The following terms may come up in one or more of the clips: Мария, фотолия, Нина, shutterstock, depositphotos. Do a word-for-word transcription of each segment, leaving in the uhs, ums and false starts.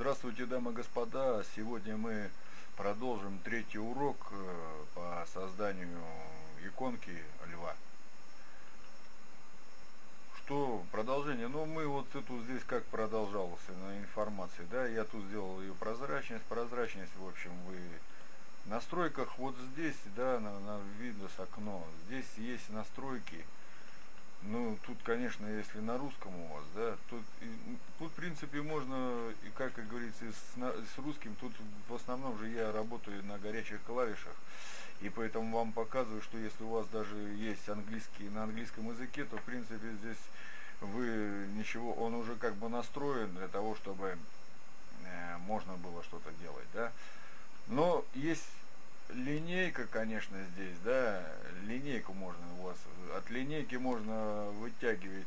Здравствуйте, дамы и господа! Сегодня мы продолжим третий урок по созданию иконки льва. Что продолжение? Ну, мы вот эту здесь как продолжалось на информации, да, я тут сделал ее прозрачность, прозрачность, в общем, вы в настройках, вот здесь, да, на, на видно с окно, здесь есть настройки. Ну, тут, конечно, если на русском у вас, да, тут, и, тут в принципе, можно, и как и говорится, и с, на, с русским, тут в основном же я работаю на горячих клавишах, и поэтому вам показываю, что если у вас даже есть английский, на английском языке, то, в принципе, здесь вы ничего, он уже как бы настроен для того, чтобы э, можно было что-то делать, да. Но есть линейка, конечно, здесь, да, линейку можно у вас, от линейки можно вытягивать,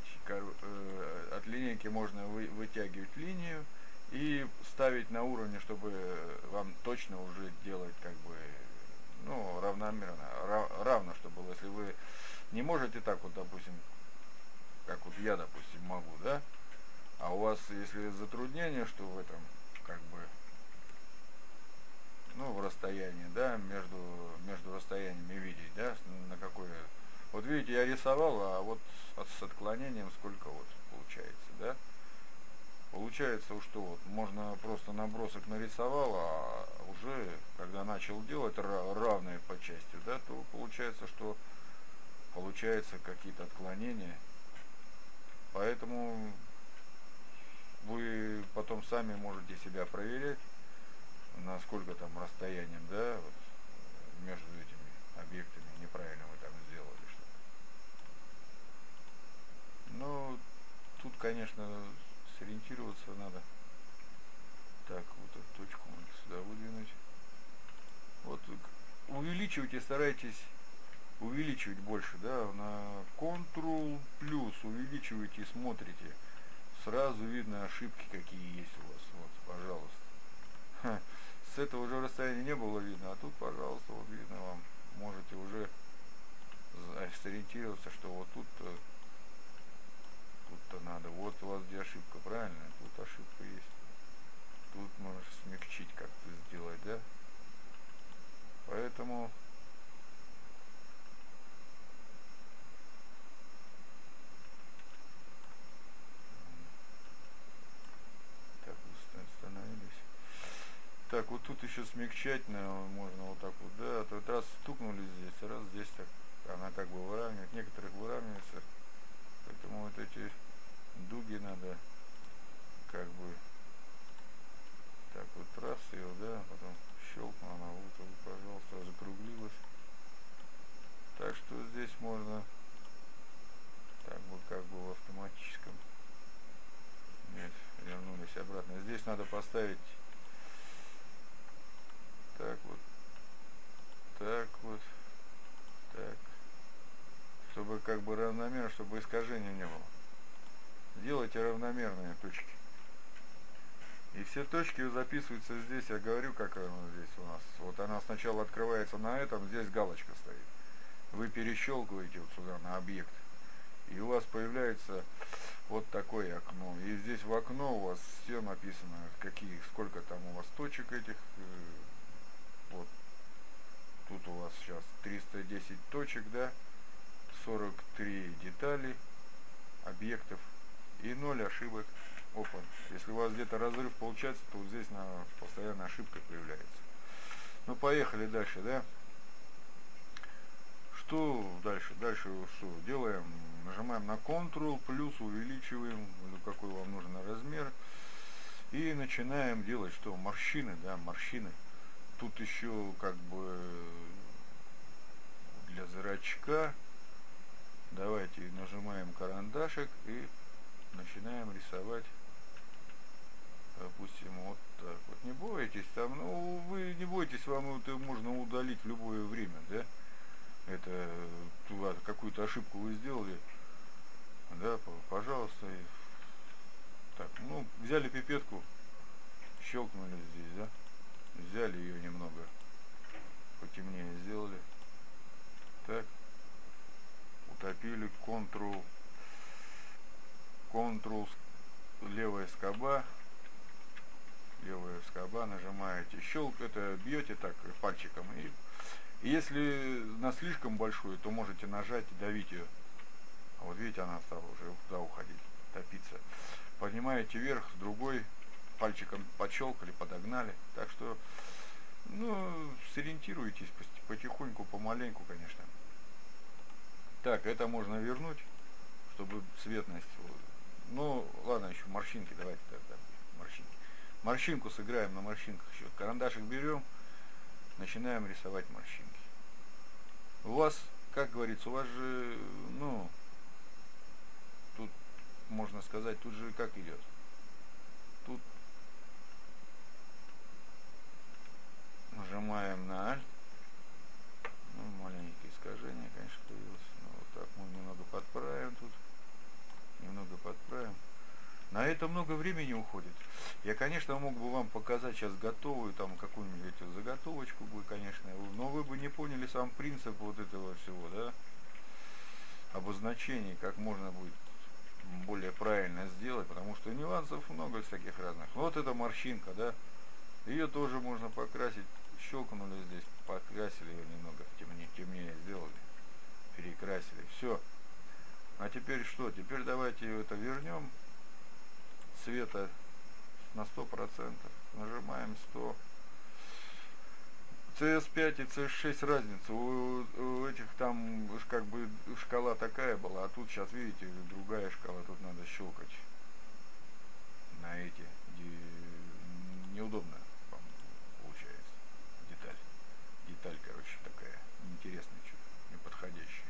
от линейки можно вы, вытягивать линию и ставить на уровне, чтобы вам точно уже делать, как бы, ну, равномерно, равно, чтобы было. Если вы не можете так вот, допустим, как вот я, допустим, могу, да, а у вас, если затруднение, что в этом, как бы, ну, в расстоянии, да, между, между расстояниями видеть, да, на какое. Вот видите, я рисовал, а вот с отклонением сколько вот получается, да? Получается, что вот можно просто набросок нарисовал, а уже, когда начал делать равные по части, да, то получается, что получается какие-то отклонения. Поэтому вы потом сами можете себя проверять, насколько там расстоянием, да, вот, между этими объектами неправильно вы там сделали что-то. Ну, тут, конечно, сориентироваться надо. Так, вот эту точку надо сюда выдвинуть. Вот увеличивайте, старайтесь увеличивать больше, да, на Ctrl плюс увеличивайте, смотрите, сразу видно ошибки, какие есть у вас. Вот, пожалуйста. С этого уже расстояния не было видно, а тут, пожалуйста, вот видно вам. Можете уже сориентироваться, что вот тут-то тут-то надо. Вот у вас где ошибка, правильно? Тут ошибка есть. Тут можешь смягчить как-то сделать, да? Поэтому так, вот тут еще смягчать можно вот так вот, да, тут раз стукнули здесь, раз здесь, так она как бы выравнивает, некоторых выравнивается, поэтому вот эти дуги надо как бы так вот раз ее, да, потом щелкнула она, вот, вот, пожалуйста, закруглилась. Так что здесь можно так вот как бы в автоматическом. Нет, вернулись обратно. Здесь надо поставить. Так вот, так вот, так, чтобы как бы равномерно, чтобы искажения не было. Делайте равномерные точки. И все точки записываются здесь, я говорю, как она здесь у нас. Вот она сначала открывается на этом, здесь галочка стоит. Вы перещелкиваете вот сюда на объект, и у вас появляется вот такое окно. И здесь в окно у вас все написано, какие, сколько там у вас точек этих. Вот тут у вас сейчас триста десять точек, да, сорок три детали, объектов и ноль ошибок. Опа, если у вас где-то разрыв получается, то вот здесь на, постоянно ошибка появляется. Ну, поехали дальше, да. Что дальше? Дальше что делаем? Нажимаем на Ctrl, плюс увеличиваем, какой вам нужен размер. И начинаем делать что? Морщины, да, морщины. Тут еще как бы для зрачка давайте нажимаем карандашик и начинаем рисовать, допустим, вот так вот. Не бойтесь там, ну вы не бойтесь, вам это можно удалить в любое время, да, это какую-то ошибку вы сделали, да, пожалуйста. Так, ну взяли пипетку, щелкнули здесь, да, взяли ее немного потемнее сделали, так утопили, Ctrl Ctrl левая скоба, нажимаете, щелк, это бьете так пальчиком. И если на слишком большую, то можете нажать и давить ее. Вот видите, она стала уже туда уходить, топиться. Поднимаете вверх, с другой пальчиком подщелкали, подогнали. Так что, ну, сориентируйтесь потихоньку, помаленьку, конечно. Так, это можно вернуть, чтобы цветность. Ну, ладно, еще морщинки, давайте тогда морщинки. Морщинку сыграем, на морщинках еще. Карандашик берем, начинаем рисовать морщинки. У вас, как говорится, у вас же, ну, тут, можно сказать, тут же как идет? Тут нажимаем на Alt. Ну, маленькие искажения, конечно, появилось. Ну, вот так мы немного подправим тут. Немного подправим. На это много времени уходит. Я, конечно, мог бы вам показать сейчас готовую там какую-нибудь заготовочку бы, конечно, но вы бы не поняли сам принцип вот этого всего, да, обозначений, как можно будет более правильно сделать, потому что нюансов много всяких разных. Вот эта морщинка, да, ее тоже можно покрасить. Щелкнули здесь, покрасили ее немного, темнее, темнее сделали, перекрасили, все. А теперь что? Теперь давайте это вернем цвета на сто процентов. Нажимаем сто. си эс пять и си эс шесть разница. У, у этих там как бы шкала такая была, а тут сейчас, видите, другая шкала. Тут надо щелкать на эти. Неудобно получается. Деталь. Деталь, короче, такая. Интересная, что-то неподходящая.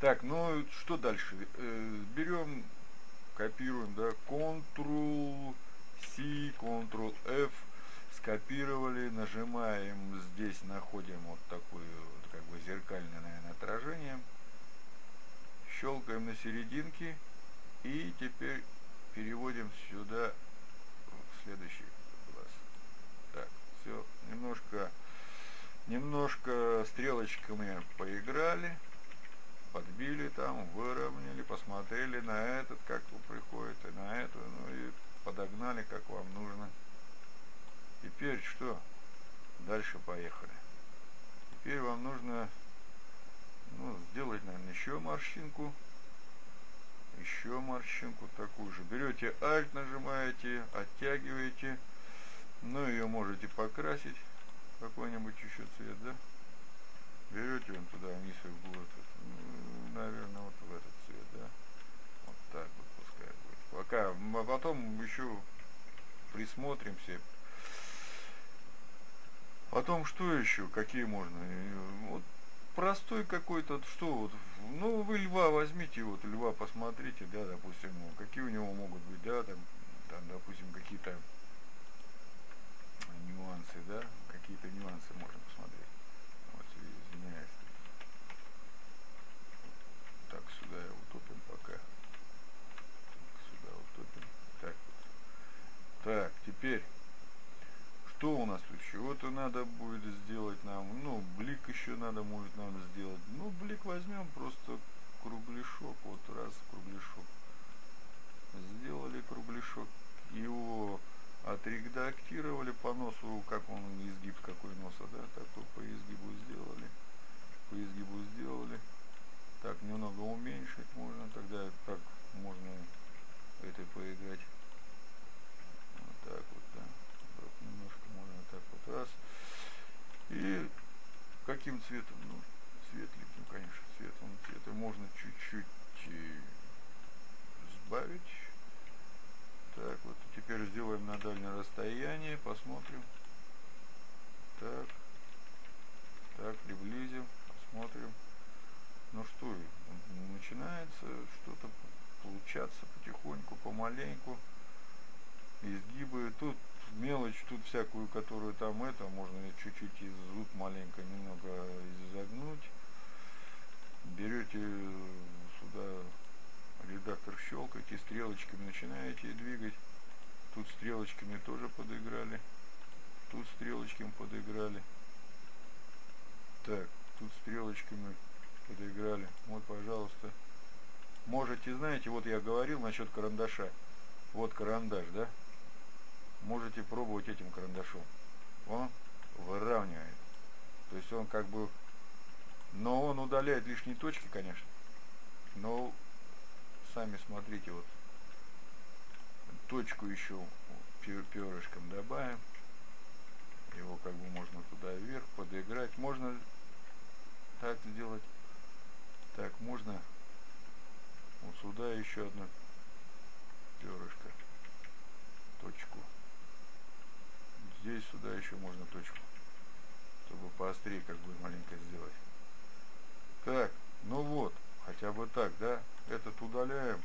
Так, ну что дальше? Э, берем, копируем, да, контрол си, контрол эф, скопировали, нажимаем, здесь находим вот такое, вот, как бы зеркальное, наверное, отражение, щелкаем на серединке и теперь переводим сюда в следующий класс. Так, все, немножко, немножко стрелочками поиграли. Подбили там, выровняли, посмотрели на этот, как вы приходите, на эту, ну и подогнали, как вам нужно. Теперь что? Дальше поехали. Теперь вам нужно, ну, сделать, наверное, еще морщинку. Еще морщинку такую же. Берете Alt, нажимаете, оттягиваете. Ну, ее можете покрасить. Какой-нибудь еще цвет, да? Берете он туда вниз и в углу, наверное, вот в этот цвет, да, вот так вот пускай будет. Пока, а потом еще присмотримся. Потом что еще, какие можно? Вот простой какой-то, что вот, ну вы льва возьмите, вот льва посмотрите, да, допустим, какие у него могут быть, да, там, там допустим, какие-то нюансы, да, какие-то нюансы можно посмотреть. Извиняюсь. Так, сюда утопим пока. Так, сюда утопим. Так. Так, теперь. Что у нас тут? Чего-то надо будет сделать нам. Ну, блик еще надо будет нам сделать. Ну, блик возьмем просто кругляшок. Вот раз кругляшок. Сделали кругляшок. Его отредактировали по носу, как он, изгиб какой носа, да, такой по изгибу сделали, по изгибу сделали, так немного уменьшить можно, тогда так можно этой поиграть, вот так вот, да, вот немножко можно так вот раз, и каким цветом, ну, светленьким, конечно, цветом, цвета можно чуть-чуть сбавить. Так, вот теперь сделаем на дальнее расстояние, посмотрим. Так, так, приблизим, посмотрим. Ну что, начинается что-то получаться потихоньку, помаленьку. Изгибы, тут мелочь, тут всякую, которую там это, можно чуть-чуть изгиб маленько немного изогнуть. Берете сюда редактор, щелкаете, стрелочками начинаете двигать. Тут стрелочками тоже подыграли. Тут стрелочками подыграли. Так, тут стрелочками подыграли. Вот, пожалуйста. Можете, знаете, вот я говорил насчет карандаша. Вот карандаш, да? можете пробовать этим карандашом. Он выравнивает. То есть он как бы... Но он удаляет лишние точки, конечно. Но сами смотрите, вот точку еще перышком добавим. Его как бы можно туда вверх подыграть. Можно так сделать. Так, можно вот сюда еще одно перышко. Точку. Здесь сюда еще можно точку. Чтобы поострее как бы маленько сделать. Так, ну вот. Хотя бы так, да? Этот удаляем.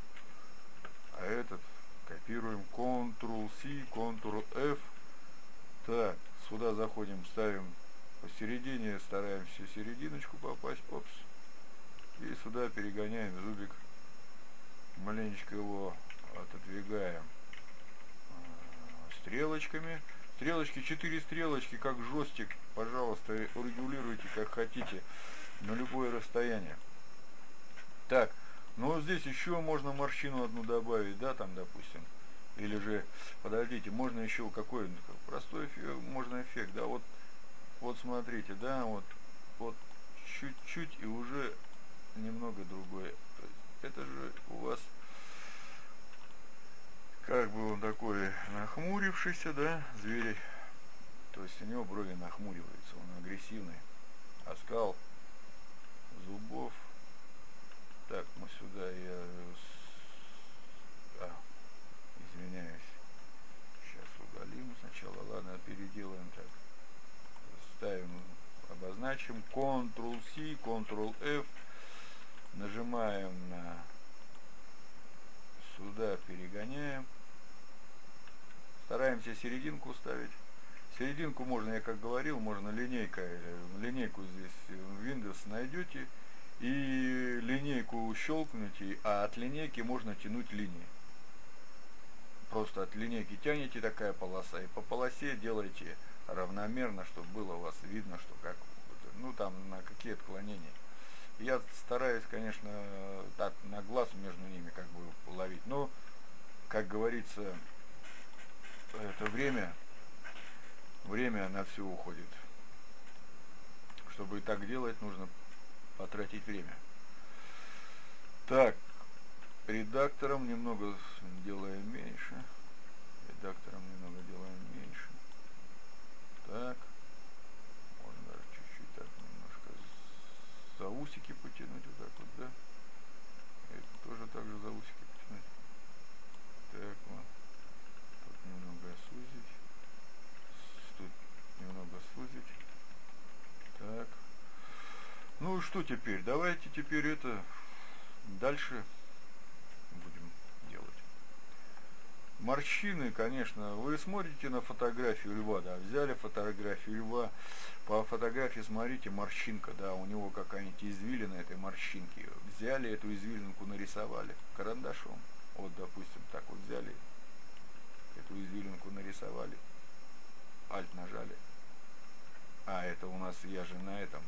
А этот копируем. контрол си, контрол эф. Так, сюда заходим, ставим посередине, стараемся серединочку попасть, опс, и сюда перегоняем зубик, маленечко его отодвигаем стрелочками, стрелочки, четыре стрелочки, как жестик, пожалуйста, регулируйте как хотите, на любое расстояние. Так, ну здесь еще можно морщину одну добавить, да, там, допустим. Или же, подождите, можно еще какой-нибудь простой эффект, можно эффект, да, вот, вот смотрите, да, вот, вот чуть-чуть и уже немного другое. Это же у вас как бы он такой нахмурившийся, да, зверь, то есть у него брови нахмуриваются, он агрессивный, оскал зубов. Так, мы сюда я... А. Извиняюсь. Сейчас удалим сначала. Ладно, переделаем так. Ставим, обозначим. контрол си, контрол эф. Нажимаем на... Сюда перегоняем. Стараемся серединку ставить. Серединку можно, я как говорил, можно линейка. Линейку здесь в Windows найдете. И линейку щелкните, а от линейки можно тянуть линии. Просто от линейки тянете, такая полоса, и по полосе делаете равномерно, чтобы было у вас видно, что как, ну там на какие отклонения. Я стараюсь, конечно, так на глаз между ними как бы ловить, но, как говорится, это время, время на все уходит. Чтобы и так делать, нужно потратить время. Так. Редактором немного делаем меньше. Редактором немного делаем меньше. Так. Можно даже чуть-чуть так немножко за усики потянуть. Вот так вот, да. Это тоже так же за усики потянуть. Так, вот. Тут немного сузить. Тут немного сузить. Так. Ну и что теперь? Давайте теперь это дальше... будем делать. Морщины, конечно, вы смотрите на фотографию льва, да, взяли фотографию льва, по фотографии смотрите, морщинка, да, у него какая-нибудь извилина этой морщинки, взяли эту извилинку, нарисовали карандашом, вот, допустим, так вот взяли, эту извилинку нарисовали, Alt нажали, а это у нас, я же на этом,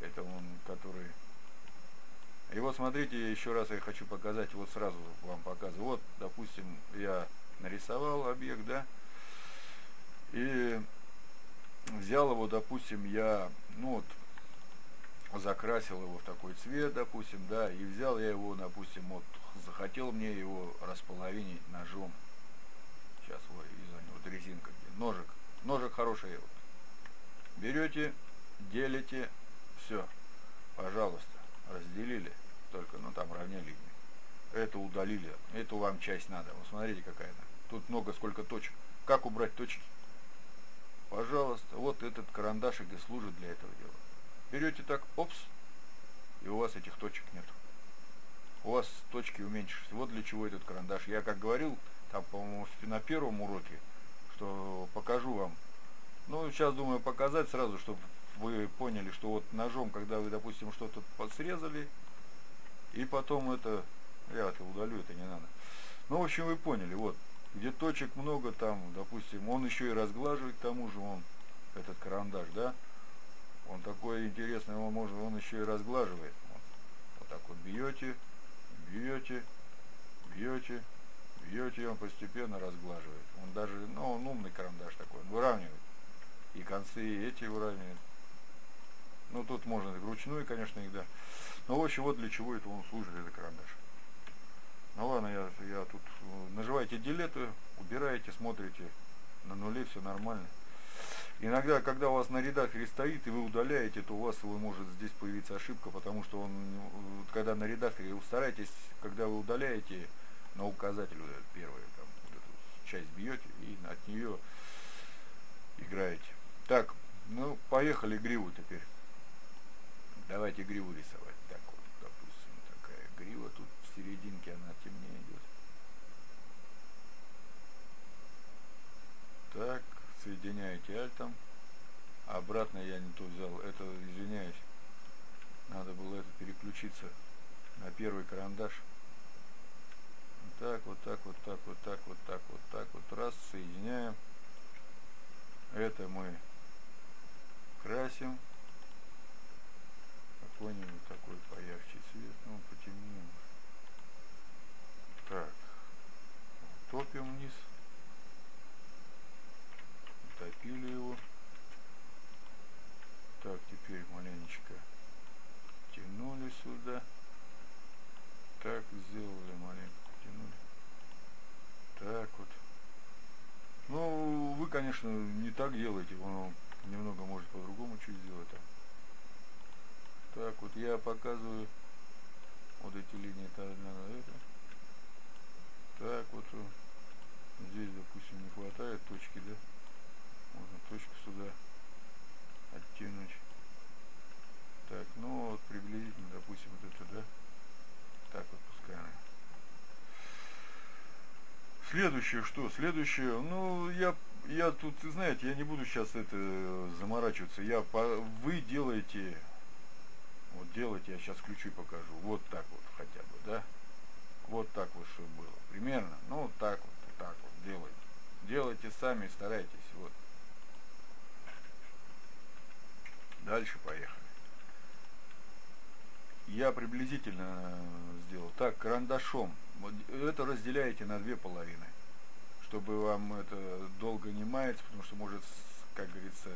это он, который... И вот смотрите, еще раз я хочу показать, вот сразу вам показываю. Вот, допустим, я нарисовал объект, да, и взял его, допустим, я, ну вот, закрасил его в такой цвет, допустим, да, и взял я его, допустим, вот, захотел мне его располовинить ножом. Сейчас, вот, извините, вот резинка, ножик, ножик хороший, вот. Берете, делите, все, пожалуйста. Разделили, только, ну там равняли линии. Это удалили, эту вам часть надо. Вот смотрите, какая она. Тут много, сколько точек. Как убрать точки? Пожалуйста, вот этот карандашик и служит для этого дела. Берете так, опс, и у вас этих точек нет. У вас точки уменьшились. Вот для чего этот карандаш. Я как говорил, там, по-моему, на первом уроке, что покажу вам. Ну, сейчас, думаю, показать сразу, чтобы вы поняли, что вот ножом, когда вы, допустим, что-то подсрезали, и потом это, я это удалю, это не надо. Ну, в общем, вы поняли, вот, где точек много, там, допустим, он еще и разглаживает, к тому же он, этот карандаш, да, он такой интересный, он, может, он еще и разглаживает. Вот, вот так вот бьете, бьете, бьете, берете, и он постепенно разглаживает. Он даже, ну, он умный карандаш такой, он выравнивает. И концы, и эти выравнивает. Ну, тут можно вручную, конечно, их, да. Но, в общем, вот для чего это он служит, этот карандаш. Ну, ладно, я, я тут... Нажимаете «Делету», убираете, смотрите на нуле, все нормально. Иногда, когда у вас на редакторе стоит и вы удаляете, то у вас может здесь появиться ошибка, потому что он, когда на редакторе, вы стараетесь, когда вы удаляете, на указатель вот этот первый, там, вот эту часть бьете и от нее играете. Так, ну, поехали гриву теперь. Давайте гриву рисовать. Так вот, допустим, такая грива, тут в серединке она темнее идет. Так. Соединяете альтом. Обратно я не то взял. Это, извиняюсь. Надо было это переключиться на первый карандаш. Так, вот так, вот так, вот так, вот так, вот так, вот раз. Соединяем. Это мы красим. Какой-нибудь такой поярче цвет. Ну, потемнее. Так. Топим вниз. Топили его. Так, теперь маленечко тянули сюда. Так, сделали маленько, тянули. Так вот. Ну, вы, конечно, не так делаете. Он немного может по-другому чуть сделать. Так вот, я показываю вот эти линии. Так вот. Здесь, допустим, не хватает точки, да? Можно точку сюда оттянуть. Так, ну вот приблизительно, допустим, вот это, да? Так вот пускай. Следующее что? Следующее, ну, я, я тут, знаете, я не буду сейчас это заморачиваться. Я по, вы делаете, вот делаете, я сейчас ключи покажу. Вот так вот хотя бы, да? Вот так вот, чтобы было. Примерно, ну, вот так вот, вот так вот делайте. Делайте сами, старайтесь, вот. Дальше поехали. Я приблизительно сделал. Так, карандашом. Это разделяете на две половины. Чтобы вам это долго не мается, потому что может, как говорится,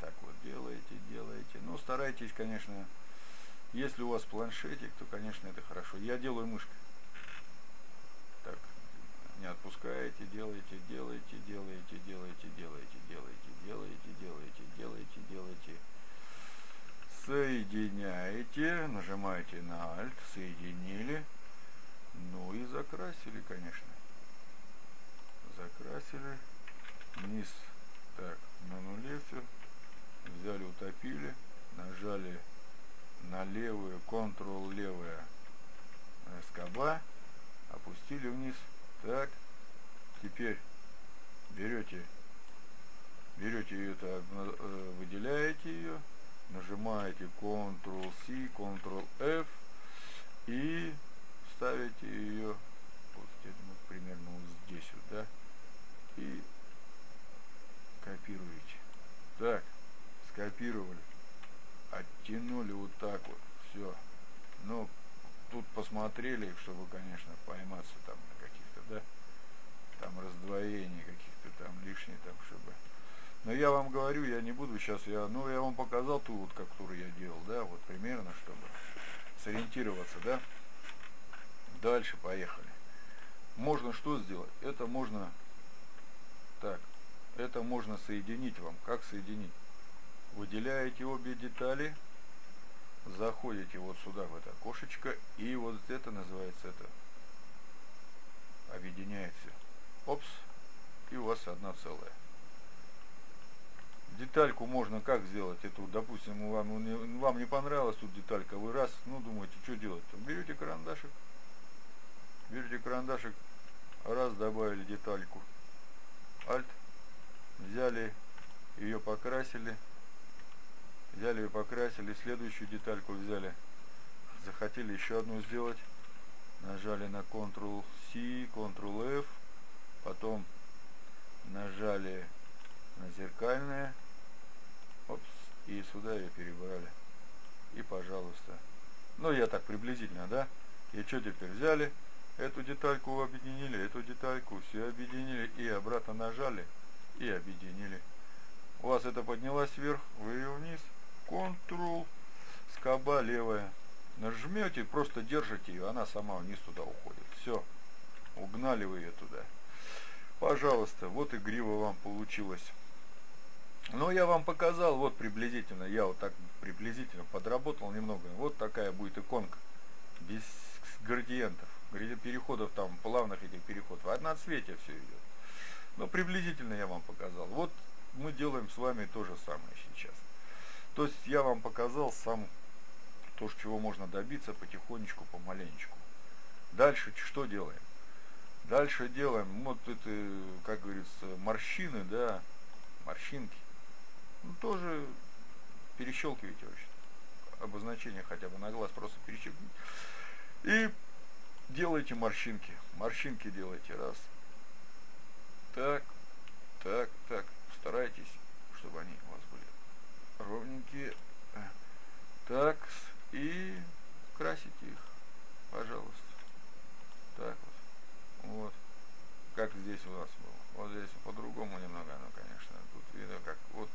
так вот делаете, делаете. Но старайтесь, конечно, если у вас планшетик, то, конечно, это хорошо. Я делаю мышкой. Так, не отпускаете, делаете, делаете, делаете, делаете, делаете, делаете, делаете, делаете, делаете, делаете. Соединяете, нажимаете на Alt, соединили, ну и закрасили, конечно. Закрасили, вниз, так, на нуле все, взяли, утопили, нажали на левую, Ctrl левая скоба, опустили вниз. Так, теперь берете, берете это, выделяете ее, нажимаете Ctrl-C, Ctrl-F и ставите ее вот примерно вот здесь вот, да, и копируете. Так, скопировали, оттянули вот так вот, все. Но тут посмотрели, чтобы, конечно, пойматься там на каких-то, да, там раздвоений каких-то там лишних, там, чтобы... Но я вам говорю, я не буду сейчас, я, ну, я вам показал ту вот, которую я делал, да, вот примерно, чтобы сориентироваться, да. Дальше поехали. Можно что сделать? Это можно, так, это можно соединить вам. Как соединить? Выделяете обе детали, заходите вот сюда, в это окошечко, и вот это называется, это объединяется. Опс, и у вас одна целая. Детальку можно как сделать? Эту, допустим, вам, вам не понравилась тут деталька, вы раз, ну, думаете, что делать-то? Берете карандашик, берете карандашик, раз, добавили детальку, Alt, взяли, ее покрасили, взяли ее покрасили, следующую детальку взяли, захотели еще одну сделать, нажали на Ctrl-C, Ctrl-F, потом нажали на зеркальное, опс, и сюда ее перебрали, и пожалуйста. Ну, я так приблизительно, да, и что теперь взяли, Эту детальку объединили, эту детальку все объединили и обратно нажали и объединили. У вас это поднялось вверх, вы ее вниз. Ctrl, скоба левая. Нажмете, просто держите ее, она сама вниз туда уходит. Все, угнали вы ее туда. Пожалуйста, вот игриво вам получилось. Но я вам показал, вот приблизительно, я вот так приблизительно подработал немного. Вот такая будет иконка, без градиентов, переходов там, плавных этих переходов. Одноцветие все идет. Но приблизительно я вам показал. Вот мы делаем с вами то же самое сейчас. То есть я вам показал сам то, чего можно добиться потихонечку, помаленечку. Дальше что делаем? Дальше делаем, вот это, как говорится, морщины, да, морщинки. Ну, тоже перещелкивайте вообще-то. Обозначение хотя бы на глаз просто перещелкивайте. И делайте морщинки. Морщинки делайте. Раз. Так, так, так. Старайтесь, чтобы они у вас были ровненькие. Так. И красите их. Пожалуйста. Так вот. Вот. Как здесь у нас было. Вот здесь по-другому немного оно, конечно. Тут видно, как вот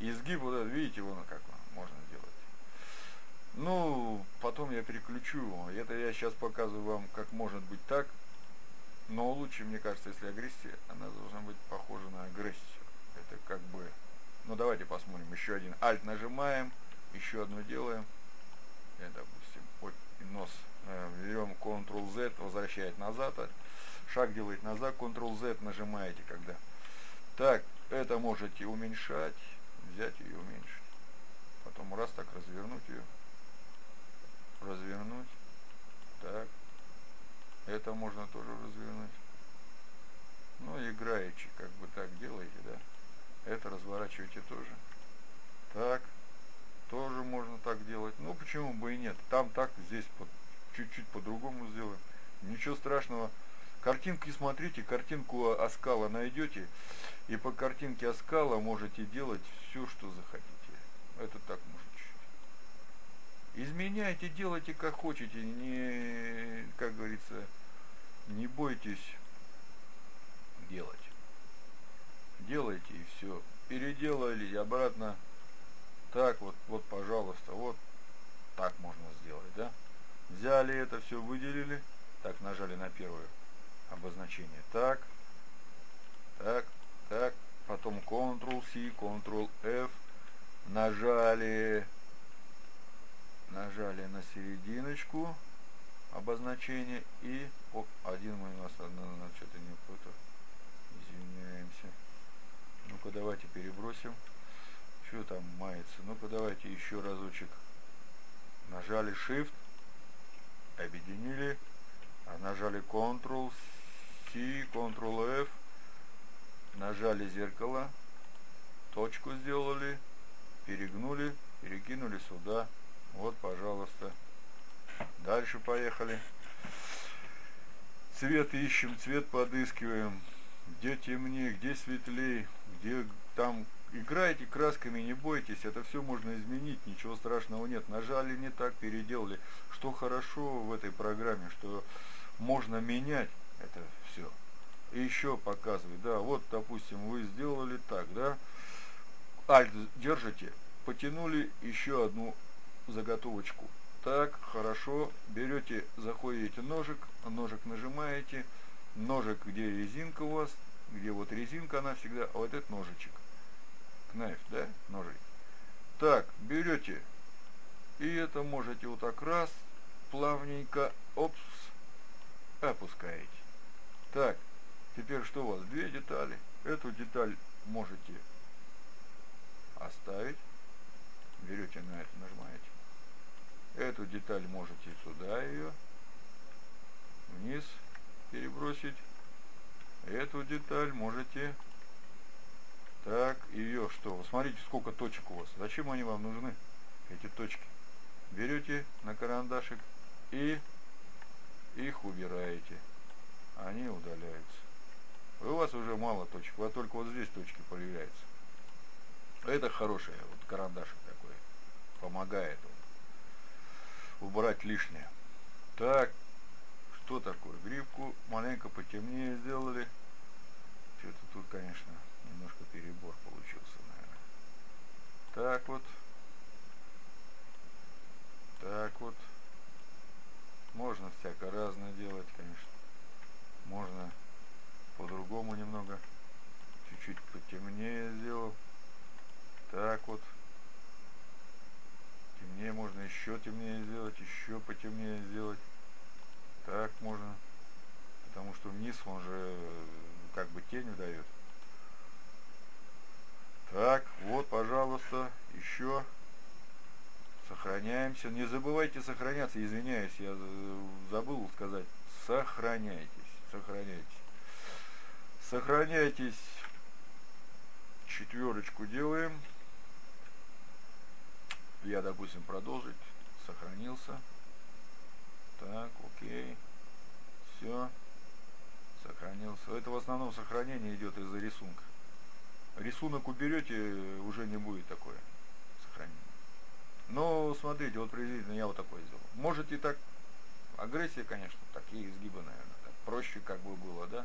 изгиб вот этот, видите, вон как можно делать. Ну, потом я переключу его. Это я сейчас показываю вам, как может быть так. Но лучше, мне кажется, если агрессия, она должна быть похожа на агрессию. Это как бы... Ну, давайте посмотрим. Еще один. Alt нажимаем. Еще одно делаем. Я, допустим, вот нос. Берем Ctrl-Z, возвращает назад. Шаг делает назад. Ctrl-Z нажимаете, когда... Так, это можете уменьшать. Взять ее и уменьшить. Потом раз так развернуть ее. Развернуть. Так. Это можно тоже развернуть. Ну, играете, как бы так делаете, да. Это разворачиваете тоже. Так. Тоже можно так делать. Ну, почему бы и нет. Там так, здесь чуть-чуть по-другому сделаем. Ничего страшного. Картинки смотрите, картинку оскала найдете. И по картинке оскала можете делать все, что захотите. Это так можно. Изменяйте, делайте как хотите, не, как говорится, не бойтесь делать. Делайте и все. Переделали обратно. Так вот, вот, пожалуйста, вот так можно сделать, да? Взяли это все, выделили. Так, нажали на первое обозначение. Так, так, так. Потом Ctrl-C, Ctrl-F. Нажали... Нажали на серединочку обозначение и оп, один мы у нас что-то не путаю. Извиняемся. Ну-ка давайте перебросим. Что там мается? Ну-ка давайте еще разочек. Нажали Shift, объединили, нажали Ctrl-C, Ctrl-F, нажали зеркало, точку сделали, перегнули, перекинули сюда. Вот, пожалуйста. Дальше поехали. Цвет ищем, цвет подыскиваем. Где темнее, где светлее, где там... Играйте красками, не бойтесь. Это все можно изменить, ничего страшного нет. Нажали не так, переделали. Что хорошо в этой программе, что можно менять это все. И еще показываю. Да, вот, допустим, вы сделали так, да? Alt держите, потянули еще одну заготовочку. Так, хорошо. Берете, заходите ножик, ножик нажимаете, ножик, где резинка у вас, где вот резинка, она всегда, а вот этот ножичек. Knife, да? Ножик. Так, берете, и это можете вот так раз, плавненько, опс, опускаете. Так, теперь что у вас? Две детали. Эту деталь можете оставить. Берете на это, нажимаете. Эту деталь можете сюда ее вниз перебросить. Эту деталь можете так, ее что? Смотрите, сколько точек у вас. Зачем они вам нужны, эти точки? Берете на карандашик и их убираете. Они удаляются. И у вас уже мало точек. Вот только вот здесь точки появляются. Это хороший вот карандашик такой. Помогает он убрать лишнее. Так, Что такое? Грибку маленько потемнее сделали. Что-то тут, конечно, немножко перебор получился, наверное. Так вот. Так вот. Можно всякое разное делать, конечно. Можно по-другому немного. Чуть-чуть потемнее сделал. Так вот. Темнее можно еще темнее сделать, еще потемнее сделать. Так можно. Потому что вниз он же как бы тень выдает. Так, вот, пожалуйста, еще. Сохраняемся. Не забывайте сохраняться. Извиняюсь, я забыл сказать. Сохраняйтесь. Сохраняйтесь. Сохраняйтесь. Четверочку делаем. Я, допустим, продолжить. Сохранился. Так, окей. Все. Сохранился. Это в основном сохранение идет из-за рисунка. Рисунок уберете, уже не будет такое сохранение. Но смотрите, вот приблизительно я вот такой сделал. Можете так. Агрессия, конечно, такие изгибы, наверное. Так проще как бы было, да?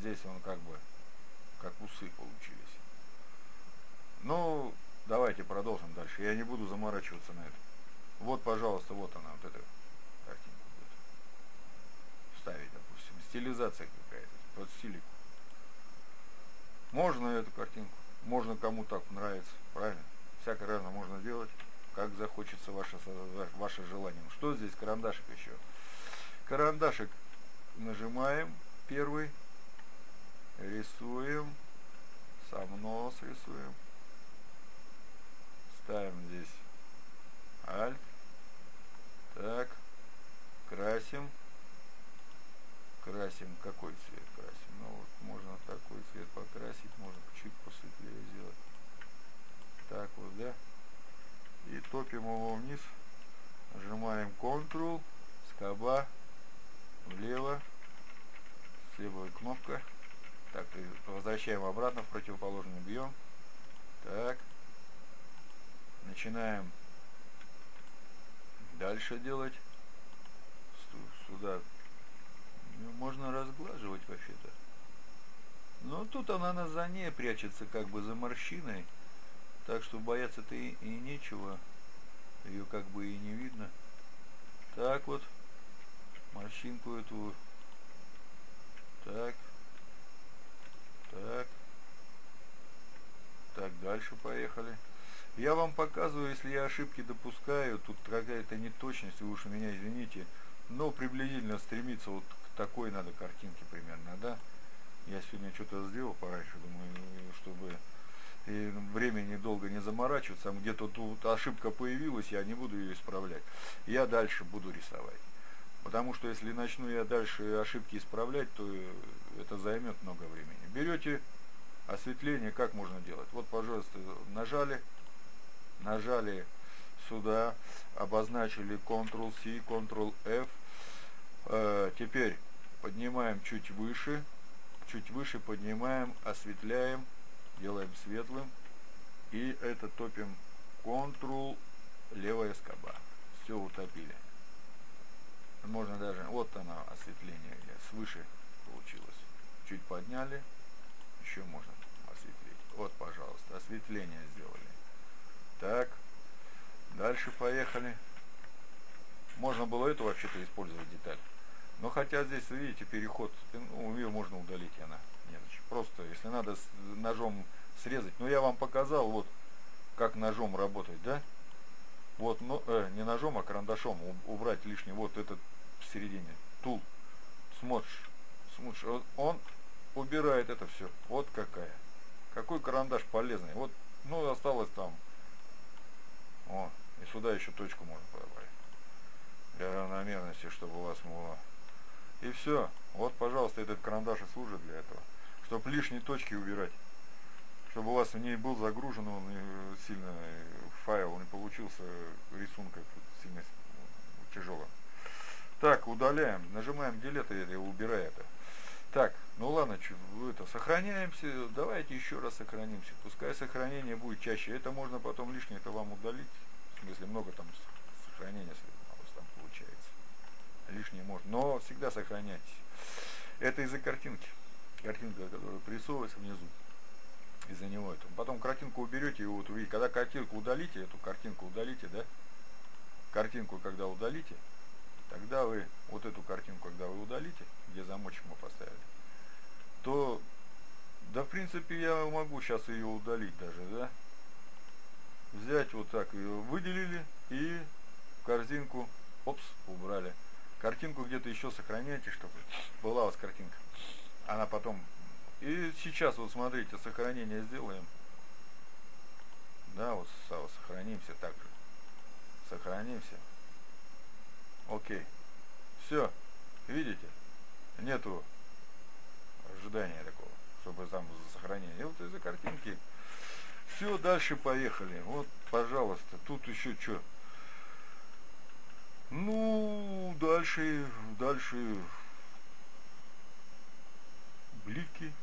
Здесь он как бы как усы получились. Ну, давайте продолжим дальше. Я не буду заморачиваться на это. Вот, пожалуйста, вот она, вот эта картинка будет. Вставить, допустим. Стилизация какая-то. Под стилику. Можно эту картинку. Можно кому так нравится. Правильно? Всякое разное можно делать, как захочется ваше, ваше желание. Что здесь? Карандашик еще. Карандашик нажимаем. Первый. Рисуем. Сам нос рисуем. Ставим здесь Alt. Так. Красим. Красим. Какой цвет красим? Ну вот можно такой цвет покрасить. Можно чуть посветлее сделать. Так вот, да. И топим его вниз. Нажимаем Ctrl, скоба, влево, слева кнопка. Так, и возвращаем обратно в противоположный объем. Так. Начинаем дальше делать. Сюда. Можно разглаживать вообще-то. Но тут она на зоне прячется как бы за морщиной. Так что бояться-то и, и нечего. Ее как бы и не видно. Так вот. Морщинку эту. Так. Так. Так, дальше поехали. Я вам показываю, если я ошибки допускаю, тут какая-то неточность, вы уж меня извините. Но приблизительно стремиться вот к такой надо картинке примерно, да? Я сегодня что-то сделал пораньше, думаю, чтобы... И времени долго не заморачиваться, там где-то тут ошибка появилась, я не буду ее исправлять. Я дальше буду рисовать. Потому что если начну я дальше ошибки исправлять, то это займет много времени. Берете осветление, как можно делать. Вот, пожалуйста, нажали, нажали сюда, обозначили Ctrl-C, Ctrl-F. Э, теперь поднимаем чуть выше, чуть выше поднимаем, осветляем. Делаем светлым. И это топим Ctrl, левая скоба. Все утопили. Можно даже... Вот она, осветление. Свыше получилось. Чуть подняли. Еще можно осветлить. Вот, пожалуйста. Осветление сделали. Так. Дальше поехали. Можно было это вообще-то использовать деталь. Но хотя здесь, видите, переход... Ну, ее можно удалить, она... Просто, если надо, ножом срезать. Но я вам показал, вот, как ножом работать, да? Вот, но, э, не ножом, а карандашом убрать лишний. Вот этот в середине. Тул. Смотришь. Смотришь. Он убирает это все. Вот какая. Какой карандаш полезный. Вот, ну, осталось там. О, и сюда еще точку можно добавить. Для равномерности, чтобы у вас было. И все. Вот, пожалуйста, этот карандаш и служит для этого. Чтобы лишние точки убирать, чтобы у вас в ней был загружен он сильно файл, он не получился рисунка сильно тяжелым. Так, удаляем, нажимаем Delete, я убираю это. Так, ну ладно, это сохраняемся, давайте еще раз сохранимся, пускай сохранение будет чаще, это можно потом лишнее это вам удалить, если много там сохранения, если у вас там получается лишнее. лишнее можно, но всегда сохранять. Это из-за картинки. Картинка, которая присовывается внизу. Из-за него это. Потом картинку уберете и вот увидите. Когда картинку удалите, эту картинку удалите, да? Картинку, когда удалите, тогда вы, вот эту картинку, когда вы удалите, где замочек мы поставили, то, да, в принципе, я могу сейчас ее удалить даже, да? Взять вот так, ее выделили и в корзинку, опс, убрали. Картинку где-то еще сохраняйте, чтобы была у вас картинка. Она потом... И сейчас вот смотрите, сохранение сделаем. Да, вот сохранимся так же. Сохранимся. Окей. Все. Видите? Нету ожидания такого, чтобы там сохранение. И вот из-за картинки. Все, дальше поехали. Вот, пожалуйста. Тут еще что? Ну, дальше, дальше. Блики.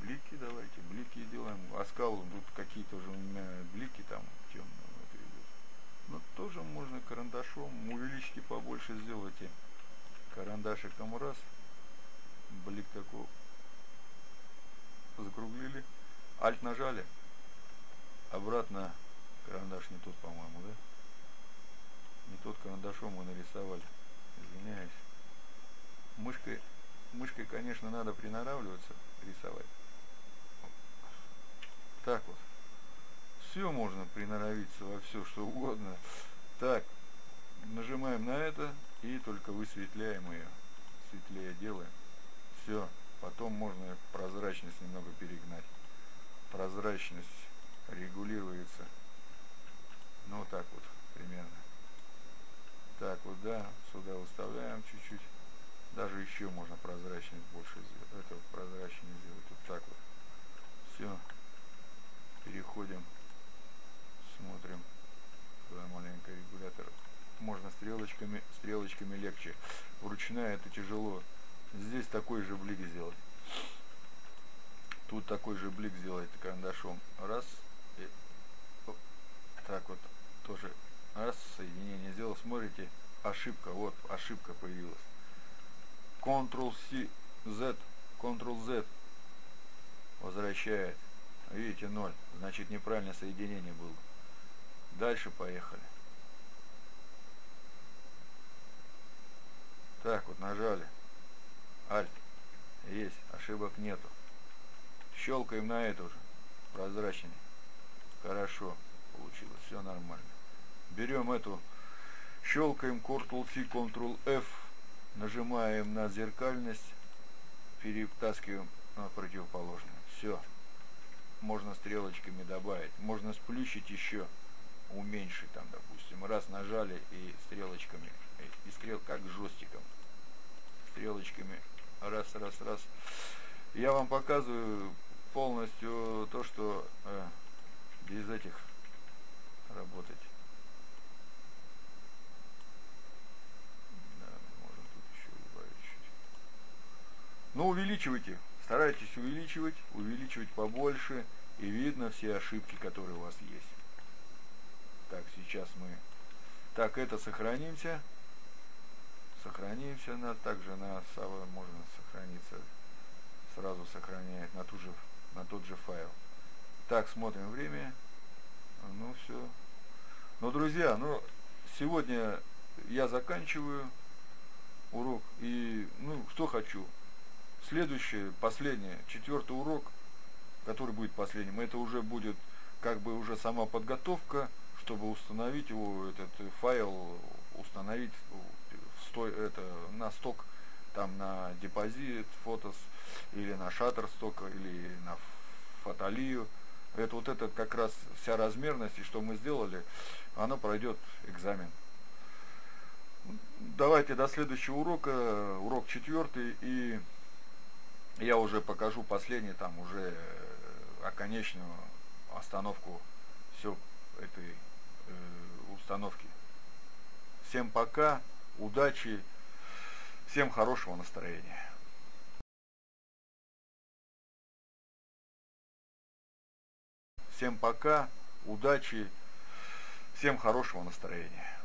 Блики давайте. Блики делаем. Оскал, тут какие-то уже у меня блики там темные. Но тоже можно карандашом. Увеличьте побольше, сделайте карандашиком раз. Блик такой. Закруглили. Alt нажали. Обратно. Карандаш не тот, по-моему, да? Не тот карандашом мы нарисовали. Извиняюсь. Мышкой. Мышкой, конечно, надо приноравливаться, рисовать. Так вот. Все можно приноровиться во все, что угодно. Так. Нажимаем на это и только высветляем ее. Светлее делаем. Все. Потом можно прозрачность немного перегнать. Прозрачность регулируется. Ну, так вот примерно. Так вот, да. Сюда выставляем чуть-чуть. Даже еще можно прозрачность больше сделать. Это прозрачнее сделать. Вот так вот. Все. Переходим. Смотрим. Туда маленько регулятор. Можно стрелочками. Стрелочками легче. Вручная это тяжело. Здесь такой же блик сделать. Тут такой же блик сделать карандашом. Раз. И... Оп. Так вот. Тоже. Раз. Соединение сделал. Смотрите. Ошибка. Вот. Ошибка появилась. контрол си зет, контрол зет возвращает. Видите, ноль. Значит, неправильное соединение было. Дальше поехали. Так, вот нажали. Alt. Есть. Ошибок нету. Щелкаем на это уже. Прозрачнее. Хорошо получилось. Все нормально. Берем эту. Щелкаем контрол си, контрол эф. Нажимаем на зеркальность, перетаскиваем на противоположную. Все. Можно стрелочками добавить. Можно сплющить еще, уменьшить там, допустим. Раз нажали и стрелочками, и стрел как жестиком. Стрелочками. Раз, раз, раз. Я вам показываю полностью то, что э, без этих работать. Но увеличивайте, старайтесь увеличивать, увеличивать побольше, и видно все ошибки, которые у вас есть. Так, сейчас мы... Так, это сохранимся. Сохранимся, на, также на самое можно сохраниться, сразу сохраняет на, ту же, на тот же файл. Так, смотрим время. Ну, все. Ну, друзья, ну, сегодня я заканчиваю урок, и, ну, что хочу. Следующее, последнее, четвертый урок, который будет последним, это уже будет как бы уже сама подготовка, чтобы установить его, этот файл, установить сто, это, на сток, там на depositphotos, или на shutterstock, или на фотолию. Это вот это как раз вся размерность, и что мы сделали, она пройдет экзамен. Давайте до следующего урока, урок четвертый, и... Я уже покажу последний, там уже оконечную остановку все этой э, установки. Всем пока, удачи, всем хорошего настроения. Всем пока, удачи, всем хорошего настроения.